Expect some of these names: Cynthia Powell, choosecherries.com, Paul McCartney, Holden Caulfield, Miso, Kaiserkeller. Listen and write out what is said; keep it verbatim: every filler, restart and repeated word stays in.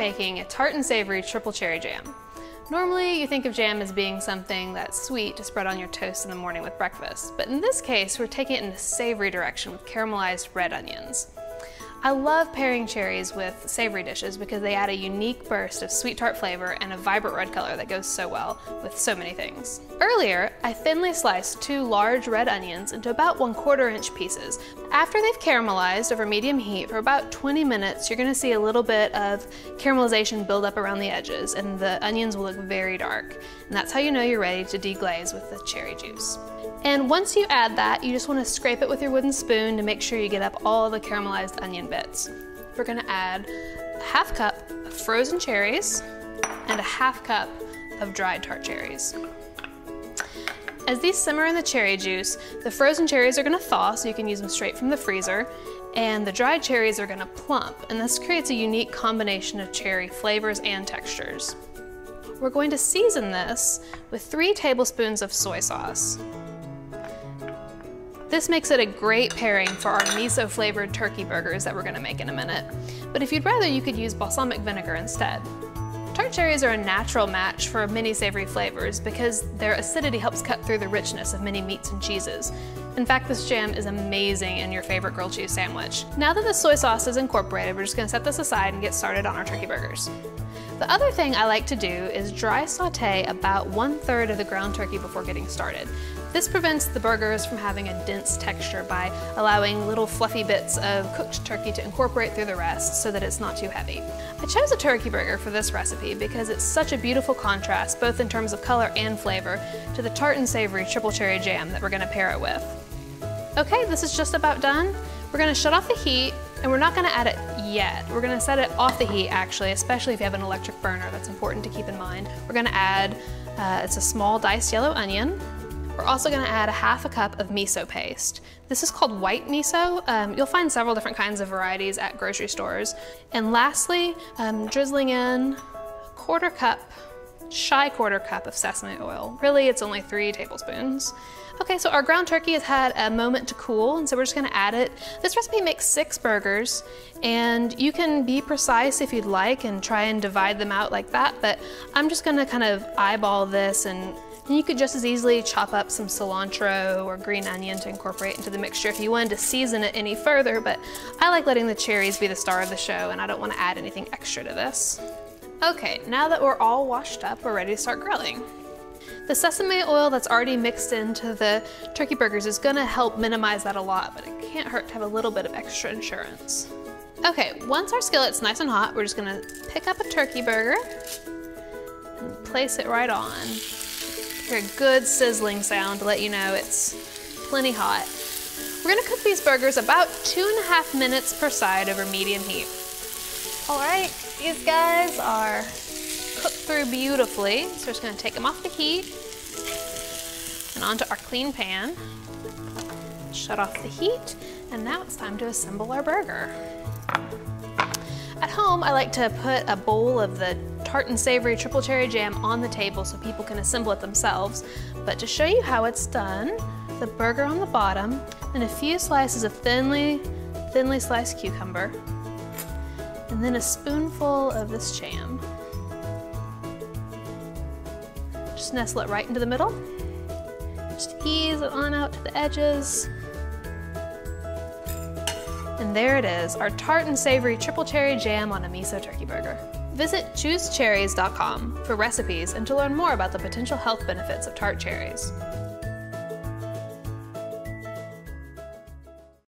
making a tart and savory triple cherry jam. Normally, you think of jam as being something that's sweet to spread on your toast in the morning with breakfast, but in this case, we're taking it in a savory direction with caramelized red onions. I love pairing cherries with savory dishes because they add a unique burst of sweet tart flavor and a vibrant red color that goes so well with so many things. Earlier, I thinly sliced two large red onions into about one quarter inch pieces. After they've caramelized over medium heat for about twenty minutes, you're gonna see a little bit of caramelization build up around the edges and the onions will look very dark. And that's how you know you're ready to deglaze with the cherry juice. And once you add that, you just wanna scrape it with your wooden spoon to make sure you get up all the caramelized onion bits. We're gonna add a half cup of frozen cherries and a half cup of dried tart cherries. As these simmer in the cherry juice, the frozen cherries are gonna thaw, so you can use them straight from the freezer, and the dried cherries are gonna plump, and this creates a unique combination of cherry flavors and textures. We're going to season this with three tablespoons of soy sauce. This makes it a great pairing for our miso-flavored turkey burgers that we're gonna make in a minute. But if you'd rather, you could use balsamic vinegar instead. Tart cherries are a natural match for many savory flavors because their acidity helps cut through the richness of many meats and cheeses. In fact, this jam is amazing in your favorite grilled cheese sandwich. Now that the soy sauce is incorporated, we're just gonna set this aside and get started on our turkey burgers. The other thing I like to do is dry saute about one third of the ground turkey before getting started. This prevents the burgers from having a dense texture by allowing little fluffy bits of cooked turkey to incorporate through the rest so that it's not too heavy. I chose a turkey burger for this recipe because it's such a beautiful contrast, both in terms of color and flavor, to the tart and savory triple cherry jam that we're gonna pair it with. Okay, this is just about done. We're gonna shut off the heat, and we're not gonna add it yet. We're gonna set it off the heat, actually, especially if you have an electric burner. That's important to keep in mind. We're gonna add, uh, it's a small diced yellow onion. We're also gonna add a half a cup of miso paste. This is called white miso. Um, you'll find several different kinds of varieties at grocery stores. And lastly, um, drizzling in a quarter cup, shy quarter cup of sesame oil. Really, it's only three tablespoons. Okay, so our ground turkey has had a moment to cool, and so we're just gonna add it. This recipe makes six burgers, and you can be precise if you'd like and try and divide them out like that, but I'm just gonna kind of eyeball this, and you could just as easily chop up some cilantro or green onion to incorporate into the mixture if you wanted to season it any further, but I like letting the cherries be the star of the show, and I don't wanna add anything extra to this. Okay, now that we're all washed up, we're ready to start grilling. The sesame oil that's already mixed into the turkey burgers is gonna help minimize that a lot, but it can't hurt to have a little bit of extra insurance. Okay, once our skillet's nice and hot, we're just gonna pick up a turkey burger and place it right on. Hear a good sizzling sound to let you know it's plenty hot. We're gonna cook these burgers about two and a half minutes per side over medium heat. All right, these guys are cooked through beautifully, so we're just gonna take them off the heat and onto our clean pan. Shut off the heat, and now it's time to assemble our burger. At home, I like to put a bowl of the tart and savory triple cherry jam on the table so people can assemble it themselves, but to show you how it's done, the burger on the bottom and a few slices of thinly, thinly sliced cucumber, and then a spoonful of this jam. Just nestle it right into the middle. Just ease it on out to the edges. And there it is, our tart and savory triple cherry jam on a miso turkey burger. Visit choose cherries dot com for recipes and to learn more about the potential health benefits of tart cherries.